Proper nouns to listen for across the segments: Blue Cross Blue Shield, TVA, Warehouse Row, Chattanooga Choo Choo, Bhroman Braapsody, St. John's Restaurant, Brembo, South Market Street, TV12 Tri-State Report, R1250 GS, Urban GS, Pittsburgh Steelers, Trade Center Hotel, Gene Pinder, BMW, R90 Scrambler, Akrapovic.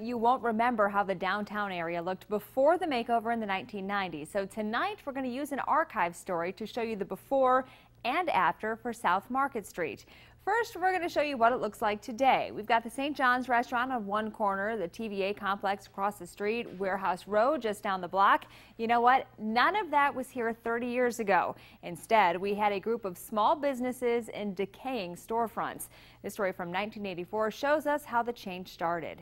You won't remember how the downtown area looked before the makeover in the 1990s. So tonight we're going to use an archive story to show you the before and after for South Market Street. First, we're going to show you what it looks like today. We've got the St. John's Restaurant on one corner, the TVA complex across the street, Warehouse Row just down the block. You know what? None of that was here 30 years ago. Instead, we had a group of small businesses and decaying storefronts. This story from 1984 shows us how the change started.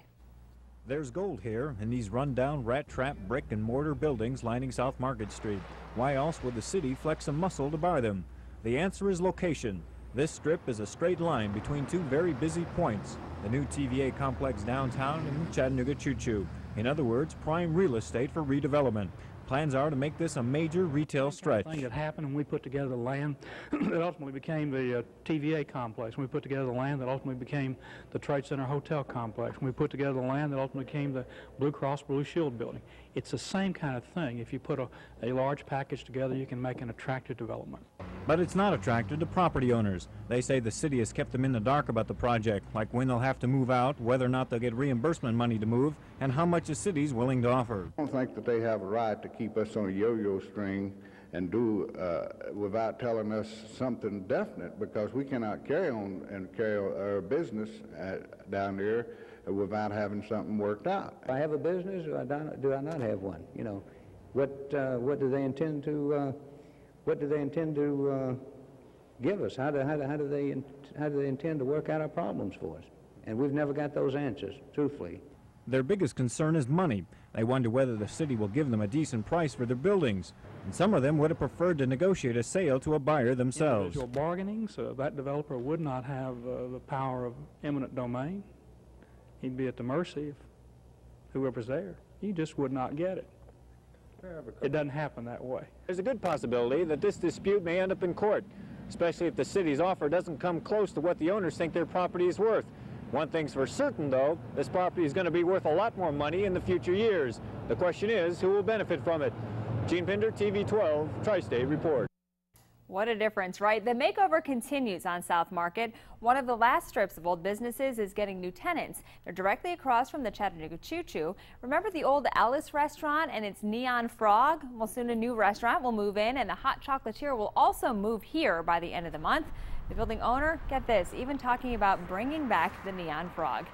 There's gold here in these run-down, rat-trap, brick-and-mortar buildings lining South Market Street. Why else would the city flex a muscle to buy them? The answer is location. This strip is a straight line between two very busy points, the new TVA complex downtown and Chattanooga Choo Choo. In other words, prime real estate for redevelopment. Plans are to make this a major retail stretch. The thing that happened when we put together the land that ultimately became the TVA complex. When we put together the land that ultimately became the Trade Center Hotel complex. When we put together the land that ultimately became the Blue Cross Blue Shield building. It's the same kind of thing. If you put a large package together, you can make an attractive development. But it's not attractive to property owners. They say the city has kept them in the dark about the project, like when they'll have to move out, whether or not they'll get reimbursement money to move, and how much the city's willing to offer. I don't think that they have a right to keep us on a yo-yo string and do without telling us something definite, because we cannot carry on and carry our business down there without having something worked out. Do I have a business or do I not have one? You know, what do they intend to? What do they intend to give us? How do they intend to work out our problems for us? And we've never got those answers, truthfully. Their biggest concern is money. They wonder whether the city will give them a decent price for their buildings. And some of them would have preferred to negotiate a sale to a buyer themselves. Individual bargaining, so that developer would not have the power of eminent domain. He'd be at the mercy of whoever's there. He just would not get it. It doesn't happen that way. There's a good possibility that this dispute may end up in court, especially if the city's offer doesn't come close to what the owners think their property is worth. One thing's for certain, though, this property is going to be worth a lot more money in the future years. The question is, who will benefit from it? Gene Pinder, TV12 Tri-State Report. What a difference, right? The makeover continues on South Market. One of the last strips of old businesses is getting new tenants. They're directly across from the Chattanooga Choo Choo. Remember the old Alice restaurant and its neon frog? Well, soon a new restaurant will move in, and the hot chocolatier will also move here by the end of the month. The building owner, get this, even talking about bringing back the neon frog.